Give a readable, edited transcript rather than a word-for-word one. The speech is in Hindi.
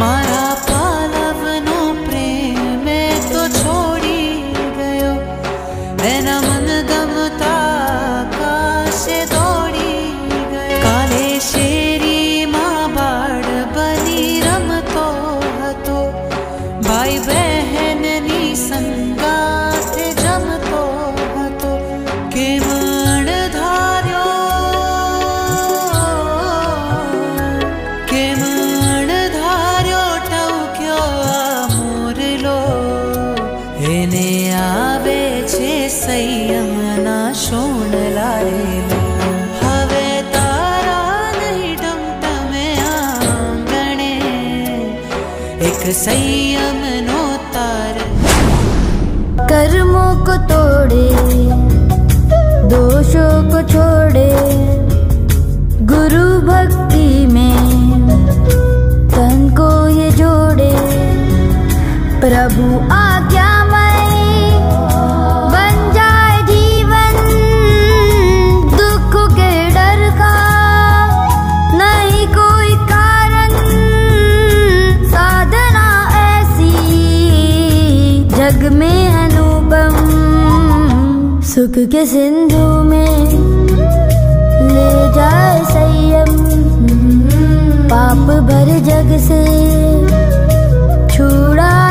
मारा पालवनो प्रेम में तो छोड़ी गयो एना मन गमता काशे दौड़ी गयो काले शेरी मां बाड़ बनी रमतो हतो भाई बहन नी संगात जमतो हतो के मन धार्यो के सैयमना शोण लाए हवे तारा नहीं टमटमे आंगणे एक संयमनो तार कर्मों को तोड़े दोषों को छोड़े गुरु भक्ति में तन को ये जोड़े प्रभु आज्ञा में अनुपम सुख के सिंधु में ले जाए संयम पाप भर जग से छुड़ा।